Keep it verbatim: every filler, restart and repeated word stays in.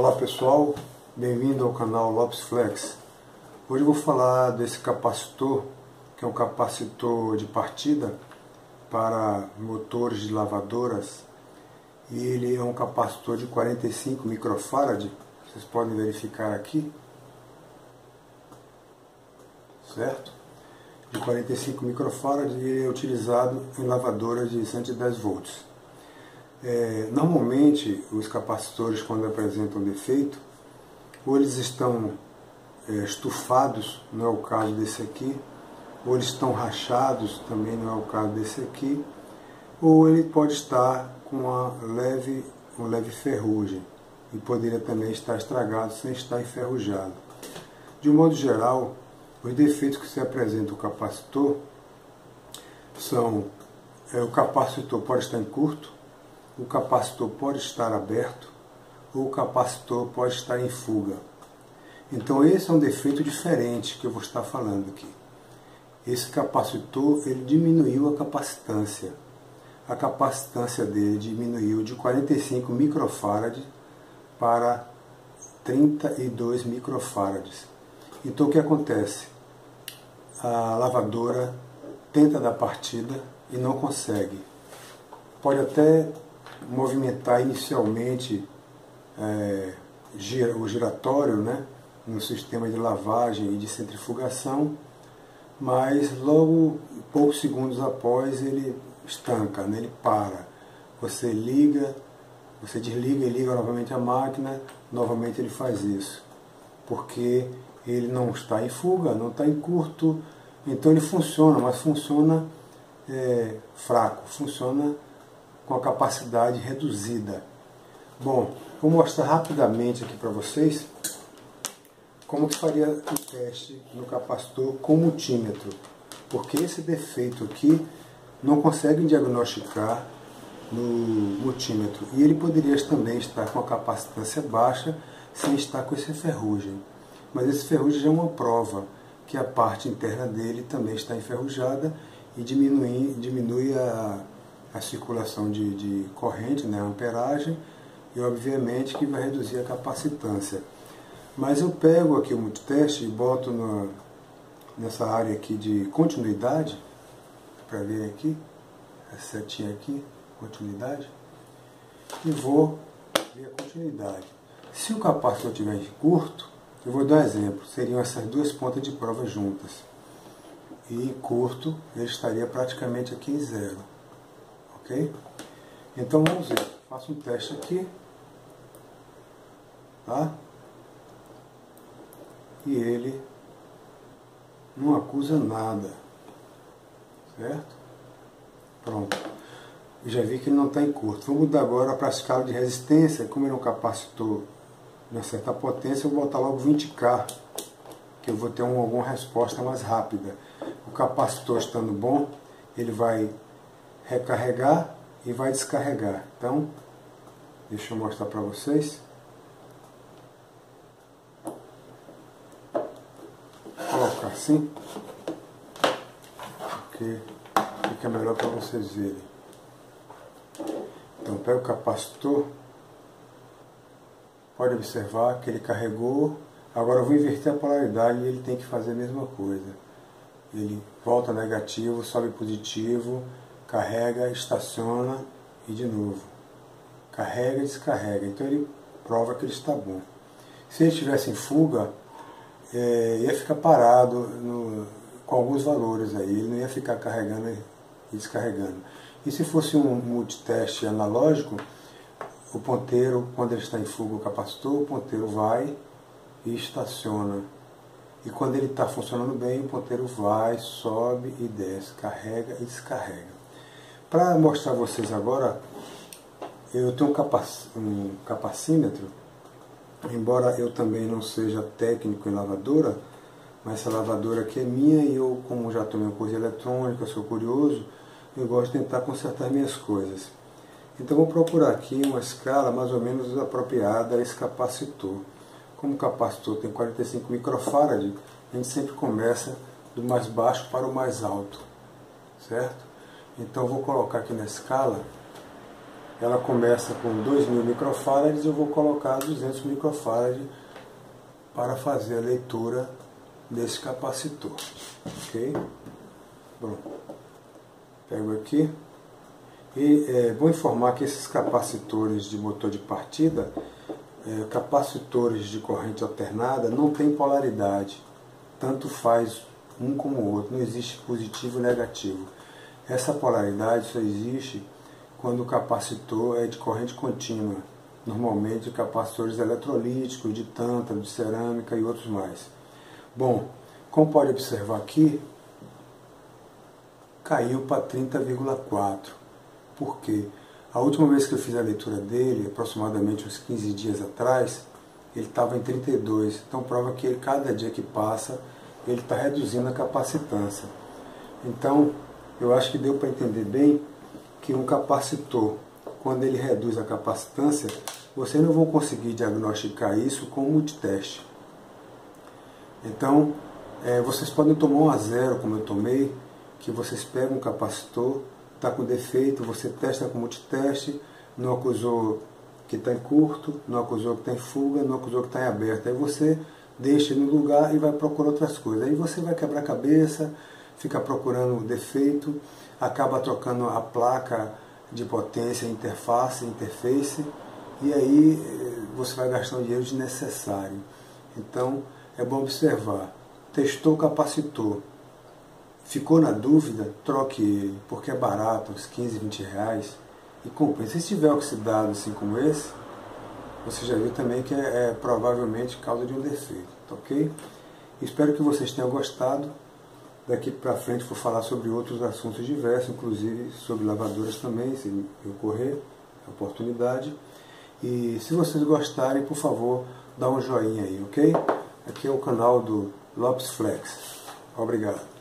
Olá pessoal, bem-vindo ao canal Lopes Flex. Hoje eu vou falar desse capacitor, que é um capacitor de partida para motores de lavadoras. E ele é um capacitor de quarenta e cinco microfarad, vocês podem verificar aqui, certo? De quarenta e cinco microfarad, ele é utilizado em lavadoras de cento e dez volts. É, normalmente os capacitores, quando apresentam defeito, ou eles estão é, estufados, não é o caso desse aqui, ou eles estão rachados, também não é o caso desse aqui, ou ele pode estar com uma leve, uma leve ferrugem, e poderia também estar estragado sem estar enferrujado. De um modo geral, os defeitos que se apresentam ao capacitor são é, o capacitor pode estar em curto, o capacitor pode estar aberto, ou o capacitor pode estar em fuga. Então esse é um defeito diferente que eu vou estar falando aqui. Esse capacitor, ele diminuiu a capacitância. A capacitância dele diminuiu de quarenta e cinco microfarad para trinta e dois microfarads. Então o que acontece? A lavadora tenta dar partida e não consegue. Pode até movimentar inicialmente é, o giratório, né, no sistema de lavagem e de centrifugação, mas logo poucos segundos após ele estanca, né? Ele para. Você liga, você desliga e liga novamente a máquina, novamente ele faz isso, porque ele não está em fuga, não está em curto, então ele funciona, mas funciona é, fraco, funciona com a capacidade reduzida. Bom, vou mostrar rapidamente aqui para vocês como que faria o teste no capacitor com multímetro, porque esse defeito aqui não conseguem diagnosticar no multímetro, e ele poderia também estar com a capacitância baixa sem estar com esse ferrugem, mas esse ferrugem já é uma prova que a parte interna dele também está enferrujada e diminui, diminui a, a circulação de, de corrente, né, a amperagem, e obviamente que vai reduzir a capacitância. Mas eu pego aqui o multiteste e boto no, nessa área aqui de continuidade, para ver aqui, essa setinha aqui, continuidade, e vou ver a continuidade. Se o capacitor estiver em curto, eu vou dar um exemplo, seriam essas duas pontas de prova juntas, e curto ele estaria praticamente aqui em zero, ok? Então vamos ver, faço um teste aqui, tá? E ele não acusa nada. Certo? Pronto. Eu já vi que ele não está em curto. Vou mudar agora para a escala de resistência. Como ele é um capacitor de uma certa potência, eu vou botar logo vinte ká, que eu vou ter um, alguma resposta mais rápida. O capacitor estando bom, ele vai recarregar e vai descarregar. Então, deixa eu mostrar para vocês. Vou colocar assim, que fica melhor para vocês verem. Então pega o capacitor, pode observar que ele carregou. Agora eu vou inverter a polaridade e ele tem que fazer a mesma coisa. Ele volta negativo, sobe positivo, carrega, estaciona e de novo carrega e descarrega. Então ele prova que ele está bom. Se ele estivesse em fuga, é, ia ficar parado no com alguns valores aí, ele não ia ficar carregando e descarregando. E se fosse um multiteste analógico, o ponteiro, quando ele está em fuga o capacitor, o ponteiro vai e estaciona. E quando ele está funcionando bem, o ponteiro vai, sobe e desce, carrega e descarrega. Para mostrar a vocês agora, eu tenho um, capac... um capacímetro, embora eu também não seja técnico em lavadora, mas essa lavadora aqui é minha e eu, como já tomei uma coisa eletrônica, sou curioso, eu gosto de tentar consertar minhas coisas. Então vou procurar aqui uma escala mais ou menos apropriada a esse capacitor. Como o capacitor tem quarenta e cinco microfarad, a gente sempre começa do mais baixo para o mais alto, certo? Então vou colocar aqui na escala Ela começa com dois mil microfarads, eu vou colocar duzentos microfarads para fazer a leitura desse capacitor, ok? Bom, pego aqui. E é, vou informar que esses capacitores de motor de partida, é, capacitores de corrente alternada, não tem polaridade. Tanto faz um como o outro, não existe positivo e negativo. Essa polaridade só existe quando o capacitor é de corrente contínua, normalmente capacitores eletrolíticos, de tântalo, de cerâmica e outros mais. Bom, como pode observar aqui, caiu para trinta vírgula quatro, porque a última vez que eu fiz a leitura dele, aproximadamente uns quinze dias atrás, ele estava em trinta e dois, então prova que ele, cada dia que passa, ele está reduzindo a capacitância. Então, eu acho que deu para entender bem que um capacitor, quando ele reduz a capacitância, você não vai conseguir diagnosticar isso com multiteste. Então, é, vocês podem tomar um a zero, como eu tomei, que vocês pegam um capacitor, está com defeito, você testa com multiteste, não acusou que está em curto, não acusou que está em fuga, não acusou que está em aberto. Aí você deixa ele no lugar e vai procurar outras coisas. Aí você vai quebrar a cabeça, fica procurando o defeito, acaba trocando a placa de potência, interface, interface, e aí você vai gastar um dinheiro desnecessário. Então, é bom observar. Testou o capacitor. Ficou na dúvida? Troque ele, porque é barato, uns quinze, vinte reais. E compensa. Se tiver oxidado assim como esse, você já viu também que é, é provavelmente causa de um defeito, ok? Espero que vocês tenham gostado. Daqui para frente vou falar sobre outros assuntos diversos, inclusive sobre lavadoras também, se ocorrer a oportunidade. E se vocês gostarem, por favor, dá um joinha aí, ok? Aqui é o canal do Lopes Flex. Obrigado.